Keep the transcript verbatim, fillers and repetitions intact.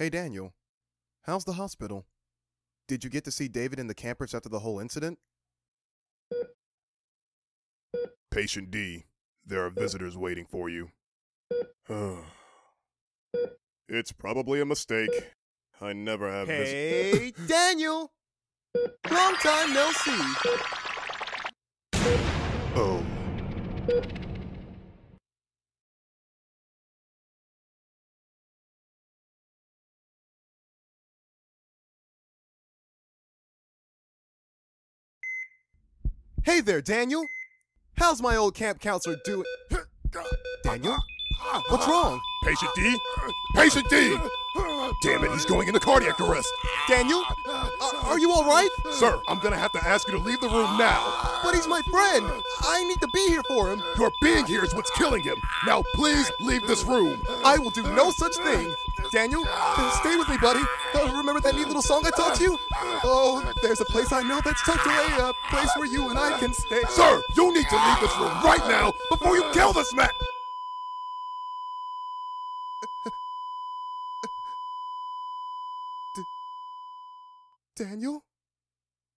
Hey Daniel, how's the hospital? Did you get to see David and the campers after the whole incident? Patient D, there are visitors waiting for you. It's probably a mistake. I never have visitors. Hey, vis Daniel! Long time no see. Oh. Hey there, Daniel! How's my old camp counselor doing? Daniel? What's wrong? Patient D? Patient D! Damn it, he's going into cardiac arrest! Daniel? Uh, are you alright? Sir, I'm gonna have to ask you to leave the room now. But he's my friend! I need to be here for him! Your being here is what's killing him! Now please leave this room! I will do no such thing! Daniel, stay with me, buddy! Uh, remember that neat little song I taught you? Oh, there's a place I know that's tucked away, a place where you and I can stay. Sir, you need to leave this room right now before you kill this man! Daniel?